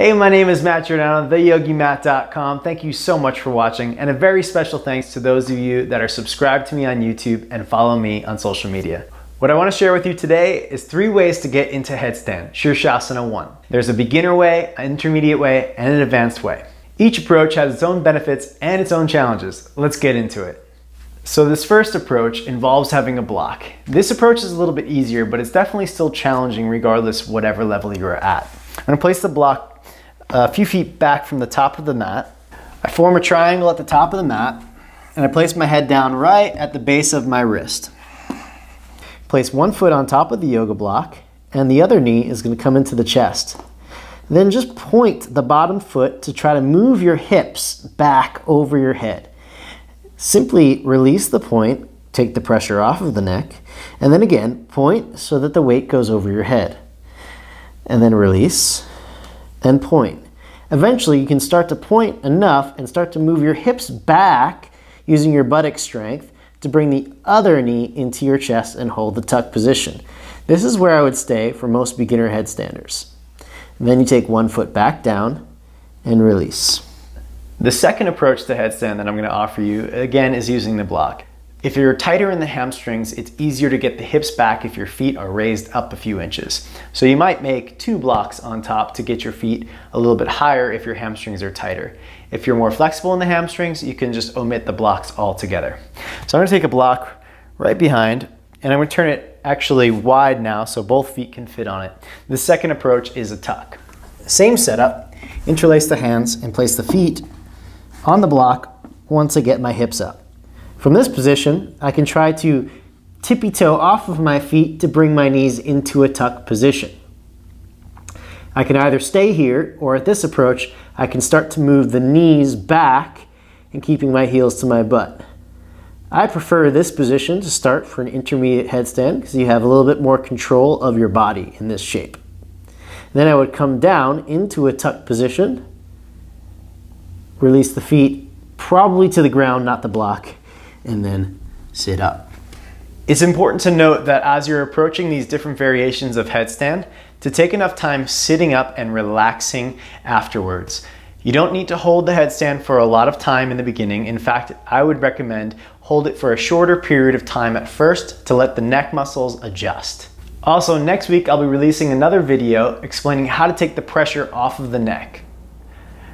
Hey, my name is Matt Giordano, TheYogiMatt.com. Thank you so much for watching, and a very special thanks to those of you that are subscribed to me on YouTube and follow me on social media. What I want to share with you today is 3 ways to get into headstand, Shirshasana 1. There's a beginner way, an intermediate way, and an advanced way. Each approach has its own benefits and its own challenges. Let's get into it. So this first approach involves having a block. This approach is a little bit easier, but it's definitely still challenging regardless whatever level you're at. I'm going to place the block a few feet back from the top of the mat. I form a triangle at the top of the mat, and I place my head down right at the base of my wrist. Place one foot on top of the yoga block, and the other knee is going to come into the chest. Then just point the bottom foot to try to move your hips back over your head. Simply release the point, take the pressure off of the neck, and then again, point so that the weight goes over your head. And then release. And point. Eventually, you can start to point enough and start to move your hips back using your buttock strength to bring the other knee into your chest and hold the tuck position. This is where I would stay for most beginner headstanders. And then you take one foot back down and release. The second approach to headstand that I'm going to offer you, again, is using the block. If you're tighter in the hamstrings, it's easier to get the hips back if your feet are raised up a few inches. So you might make 2 blocks on top to get your feet a little bit higher if your hamstrings are tighter. If you're more flexible in the hamstrings, you can just omit the blocks altogether. So I'm going to take a block right behind, and I'm going to turn it actually wide now so both feet can fit on it. The second approach is a tuck. Same setup, interlace the hands and place the feet on the block once I get my hips up. From this position, I can try to tippy-toe off of my feet to bring my knees into a tuck position. I can either stay here, or at this approach, I can start to move the knees back and keeping my heels to my butt. I prefer this position to start for an intermediate headstand because you have a little bit more control of your body in this shape. Then I would come down into a tuck position, release the feet probably to the ground, not the block, and then sit up. It's important to note that as you're approaching these different variations of headstand, to take enough time sitting up and relaxing afterwards. You don't need to hold the headstand for a lot of time in the beginning. In fact, I would recommend hold it for a shorter period of time at first to let the neck muscles adjust. Also, next week I'll be releasing another video explaining how to take the pressure off of the neck.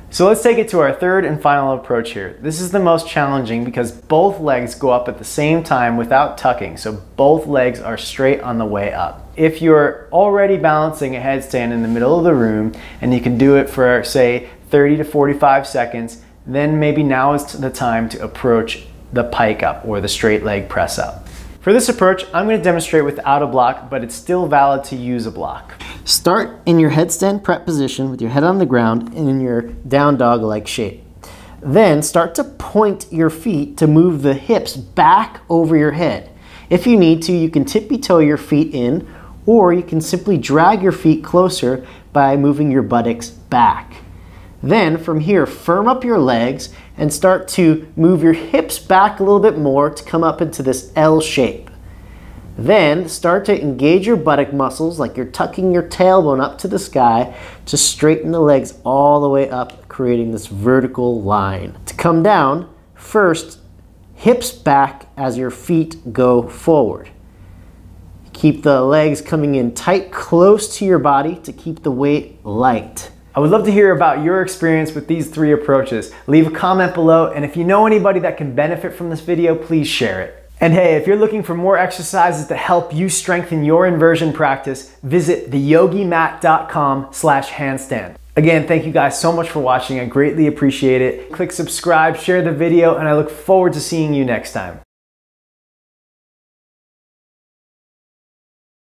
So let's take it to our third and final approach here. This is the most challenging because both legs go up at the same time without tucking, so both legs are straight on the way up. If you're already balancing a headstand in the middle of the room and you can do it for, say, 30 to 45 seconds, then maybe now is the time to approach the pike up or the straight leg press up. For this approach, I'm going to demonstrate without a block, but it's still valid to use a block. Start in your headstand prep position with your head on the ground and in your down dog-like shape. Then start to point your feet to move the hips back over your head. If you need to, you can tippy-toe your feet in, or you can simply drag your feet closer by moving your buttocks back. Then from here, firm up your legs and start to move your hips back a little bit more to come up into this L shape. Then start to engage your buttock muscles like you're tucking your tailbone up to the sky to straighten the legs all the way up, creating this vertical line. To come down, first, hips back as your feet go forward. Keep the legs coming in tight, close to your body to keep the weight light. I would love to hear about your experience with these 3 approaches. Leave a comment below, and if you know anybody that can benefit from this video, please share it. And hey, if you're looking for more exercises to help you strengthen your inversion practice, visit theyogimatt.com/handstand. Again, thank you guys so much for watching. I greatly appreciate it. Click subscribe, share the video, and I look forward to seeing you next time.